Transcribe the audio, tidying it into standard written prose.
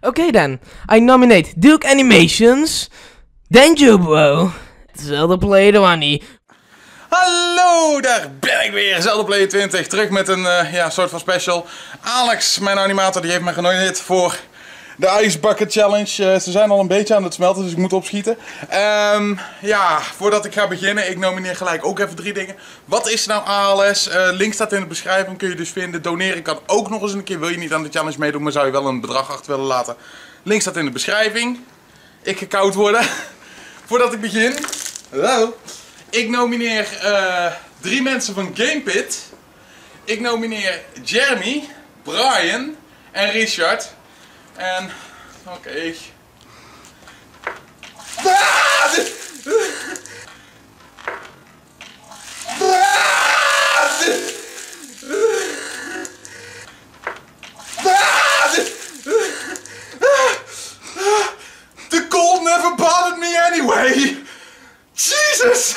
Okay then, I nominate Duke Animations, Denjo Bro, Zeldaplayer20. Hallo, daar ben ik weer, Zeldaplayer20, terug met een soort van special. Alex, mijn animator, die heeft mij genomineerd voor de Ice Bucket Challenge. Ze zijn al een beetje aan het smelten, dus ik moet opschieten. Voordat ik ga beginnen, ik nomineer gelijk ook even drie dingen. Wat is nou ALS? Link staat in de beschrijving, kun je dus vinden. Doneren kan ook nog eens een keer. Wil je niet aan de challenge meedoen, maar zou je wel een bedrag achter willen laten? Link staat in de beschrijving. Ik ga koud worden. Voordat ik begin. Hallo. Ik nomineer drie mensen van Gamepit. Ik nomineer Jeremy, Brian en Richard. En, oké. The cold never bothered me anyway. Jesus!